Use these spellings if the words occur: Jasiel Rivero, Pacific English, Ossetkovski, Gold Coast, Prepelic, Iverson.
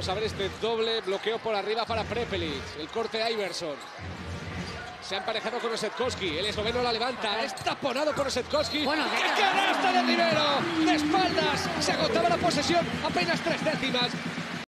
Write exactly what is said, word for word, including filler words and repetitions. Vamos a ver este doble bloqueo por arriba para Prepelic. El corte de Iverson. Se ha emparejado con Ossetkovski. El esloveno la levanta. Es taponado por Ossetkovski. Bueno, ¡qué canasta de Rivero! De espaldas. Se agotaba la posesión. Apenas tres décimas.